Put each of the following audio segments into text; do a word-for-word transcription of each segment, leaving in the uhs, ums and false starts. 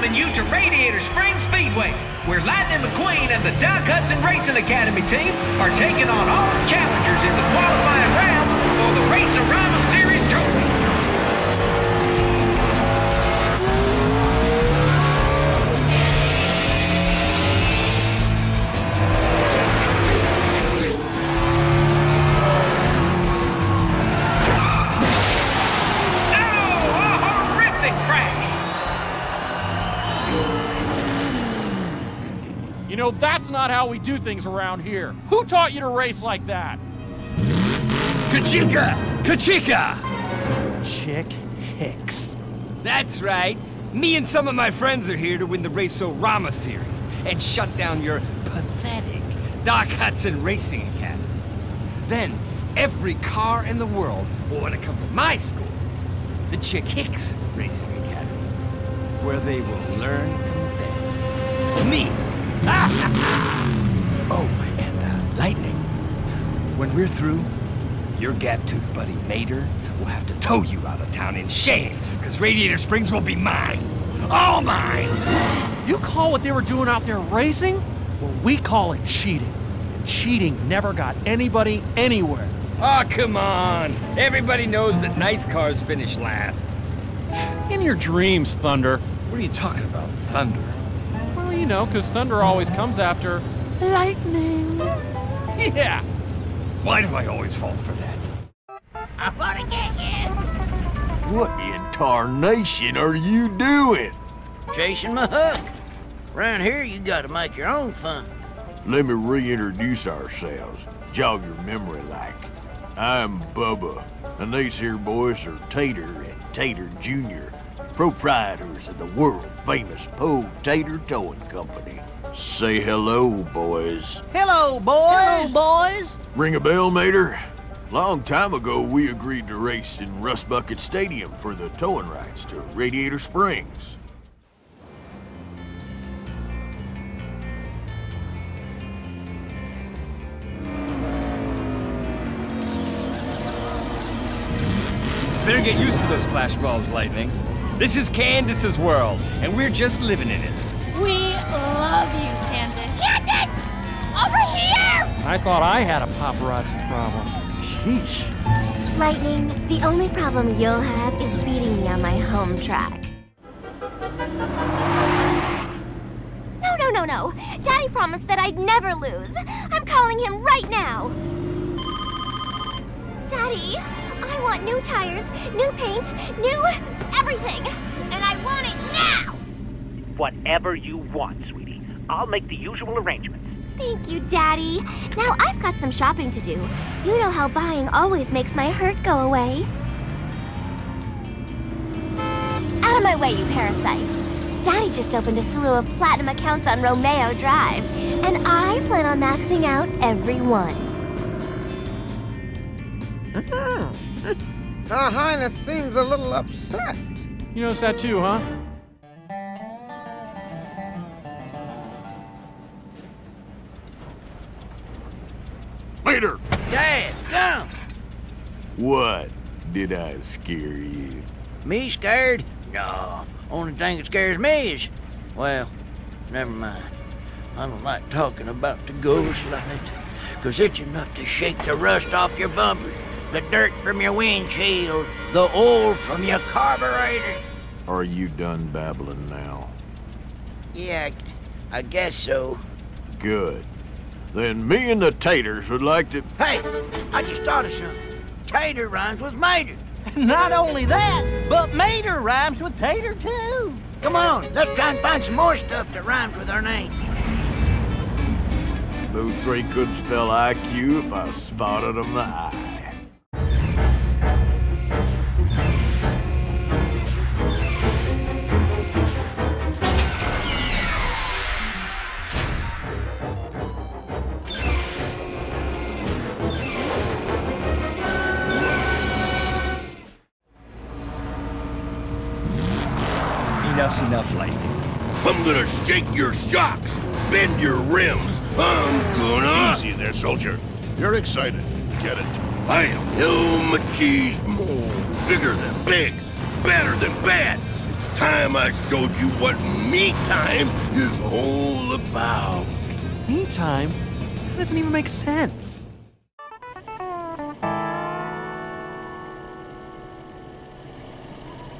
welcoming you to Radiator Springs Speedway, where Lightning McQueen and the Doc Hudson Racing Academy team are taking on all the challengers in the qualifying rounds for the Race-O-Rama Series Trophy. You know, that's not how we do things around here. Who taught you to race like that? Kachika! Kachika! Chick Hicks. That's right. Me and some of my friends are here to win the Race-O-Rama series and shut down your pathetic Doc Hudson Racing Academy. Then, every car in the world will want to come to my school, the Chick Hicks Racing Academy, where they will learn from the best. Me! Oh, and uh, Lightning, when we're through, your gap-toothed buddy Mater will have to tow you out of town in shame, because Radiator Springs will be mine. All mine! You call what they were doing out there racing? Well, we call it cheating. And cheating never got anybody anywhere. Aw, oh, come on. Everybody knows that nice cars finish last. In your dreams, Thunder. What are you talking about, Thunder? You know, because thunder always comes after lightning. Yeah. Why do I always fall for that? I want to get you. What in tarnation are you doing? Chasing my hook. Around here, you got to make your own fun. Let me reintroduce ourselves. Jog your memory like. I'm Bubba, and these here boys are Tater and Tater Junior, proprietors of the world-famous Poe Tater Towing Company. Say hello, boys. Hello, boys. Hello, boys. Ring a bell, Mater? Long time ago, we agreed to race in Rust Bucket Stadium for the towing rights to Radiator Springs. Better get used to those flashbulbs, Lightning. This is Candace's world, and we're just living in it. We love you, Candace. Candace! Over here! I thought I had a paparazzi problem. Sheesh. Lightning, the only problem you'll have is beating me on my home track. No, no, no, no. Daddy promised that I'd never lose. I'm calling him right now. Daddy, I want new tires, new paint, new... everything, and I want it now! Whatever you want, sweetie. I'll make the usual arrangements. Thank you, Daddy. Now I've got some shopping to do. You know how buying always makes my hurt go away. Out of my way, you parasites. Daddy just opened a slew of platinum accounts on Romeo Drive, and I plan on maxing out every one. Uh-huh. Our Highness seems a little upset. You notice that too, huh? Mater! Dad, come! What? Did I scare you? Me scared? No. Only thing that scares me is... well, never mind. I don't like talking about the ghost light, because it's enough to shake the rust off your bumper, the dirt from your windshield, the oil from your carburetor. Are you done babbling now? Yeah, I guess so. Good. Then me and the Taters would like to... Hey, I just thought of something. Tater rhymes with Mater. Not only that, but Mater rhymes with Tater, too. Come on, let's try and find some more stuff that rhymes with our name. Those three couldn't spell I Q if I spotted them the eye. Enough's enough, Lightning. I'm gonna shake your shocks, bend your rims. I'm gonna... Easy there, soldier. You're excited. Get it. I am El Machismo. Bigger than big, better than bad. It's Last time I showed you what me time is all about. Me time? That doesn't even make sense.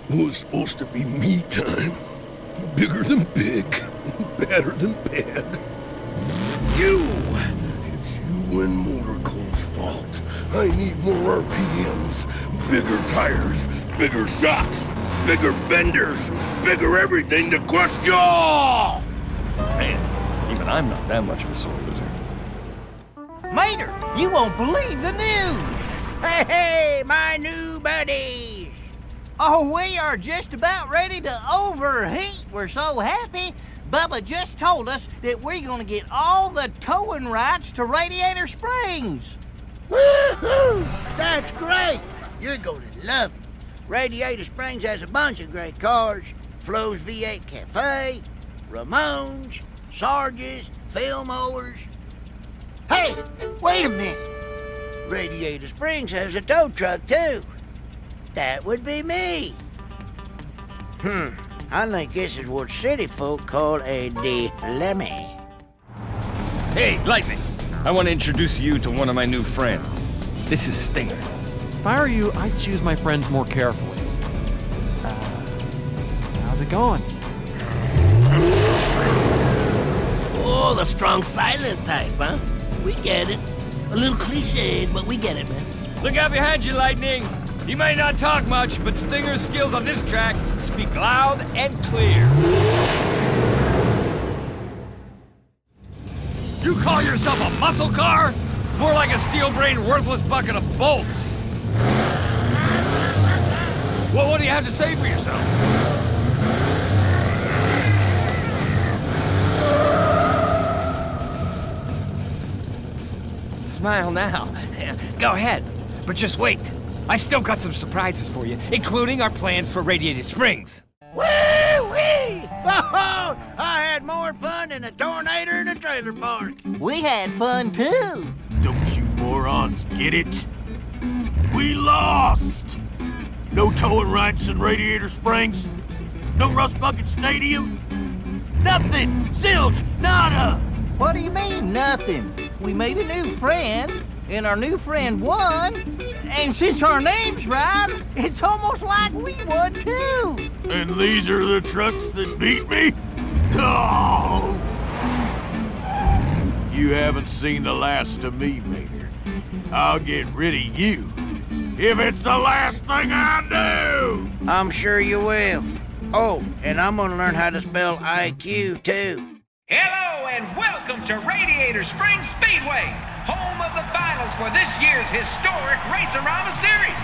It was supposed to be me time. Bigger than big, badder than bad. You! It's you and Motorco's fault. I need more R P Ms, bigger tires, bigger shocks, bigger fenders, bigger everything to crush y'all! Man, even I'm not that much of a sore loser. Mater, you won't believe the news! Hey, hey, my new buddy! Oh, we are just about ready to overheat. We're so happy. Bubba just told us that we're gonna get all the towing rights to Radiator Springs. Woo-hoo! That's great. You're gonna love it. Radiator Springs has a bunch of great cars. Flo's V eight Cafe, Ramones, Sarge's, Fillmore's. Hey, wait a minute. Radiator Springs has a tow truck, too. That would be me. Hmm, I think this is what city folk call a dilemma. Hey, Lightning, I want to introduce you to one of my new friends. This is Stinger. If I were you, I'd choose my friends more carefully. Uh, how's it going? Oh, the strong silent type, huh? We get it. A little cliched, but we get it, man. Look out behind you, Lightning. He may not talk much, but Stinger's skills on this track speak loud and clear. You call yourself a muscle car? More like a steel-brained, worthless bucket of bolts. Well, what do you have to say for yourself? Smile now. Go ahead, but just wait. I still got some surprises for you, including our plans for Radiator Springs. Woo-wee! Oh, I had more fun than a tornado in a trailer park. We had fun, too. Don't you morons get it? We lost! No towing rights in Radiator Springs. No Rust Bucket Stadium. Nothing! Zilch! Nada! What do you mean, nothing? We made a new friend, and our new friend won. And since our names rhyme, it's almost like we would, too. And these are the trucks that beat me? Oh! You haven't seen the last of me, Mater. I'll get rid of you if it's the last thing I do! I'm sure you will. Oh, and I'm gonna learn how to spell I Q, too. Hello, and welcome to Radiator Springs Speedway, home of the finals for this year's historic Race-O-Rama series.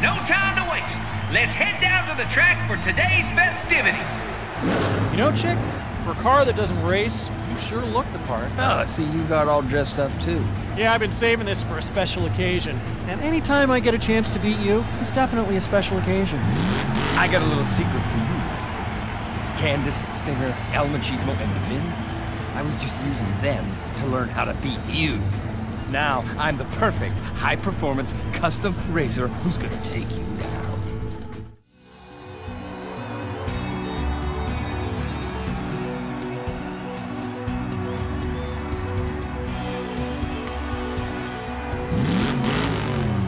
No time to waste. Let's head down to the track for today's festivities. You know, Chick, for a car that doesn't race, you sure look the part. Oh, I see you got all dressed up, too. Yeah, I've been saving this for a special occasion. And any time I get a chance to beat you, it's definitely a special occasion. I got a little secret for you. Candace, Stinger, El Machismo, and the Vince. I was just using them to learn how to beat you. Now I'm the perfect, high-performance, custom racer who's gonna take you down.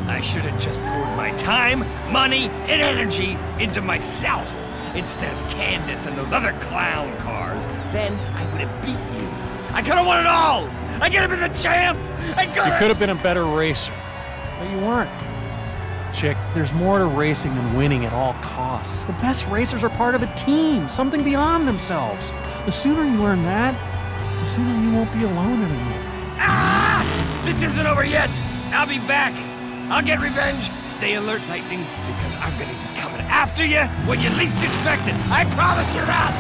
I should have just poured my time, money, and energy into myself. Instead of Candace and those other clown cars, then I would have beat you. I could have won it all! I could have been the champ! I could have... You could have been a better racer, but you weren't. Chick, there's more to racing than winning at all costs. The best racers are part of a team, something beyond themselves. The sooner you learn that, the sooner you won't be alone anymore. Ah! This isn't over yet! I'll be back! I'll get revenge! Stay alert, Lightning, because I'm gonna be coming after you when you least expect it. I promise you that!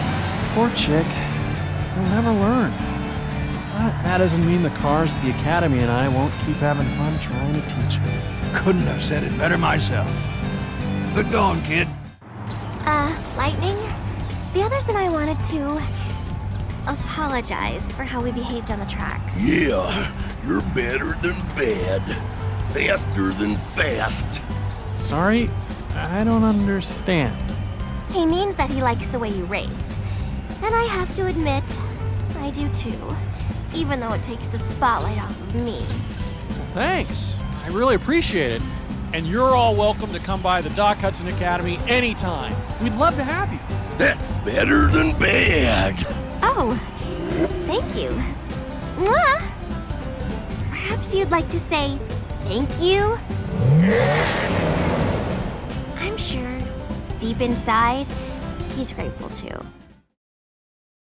Poor Chick. You'll never learn. But that doesn't mean the cars at the Academy and I won't keep having fun trying to teach her. Couldn't have said it better myself. Good going, kid. Uh, Lightning, the others and I wanted to apologize for how we behaved on the track. Yeah, you're better than bad. Faster than fast. Sorry, I don't understand. He means that he likes the way you race. And I have to admit, I do too. Even though it takes the spotlight off of me. Well, thanks. I really appreciate it. And you're all welcome to come by the Doc Hudson Academy anytime. We'd love to have you. That's better than bad. Oh, thank you. Mwah! Perhaps you'd like to say thank you? I'm sure, deep inside, he's grateful too.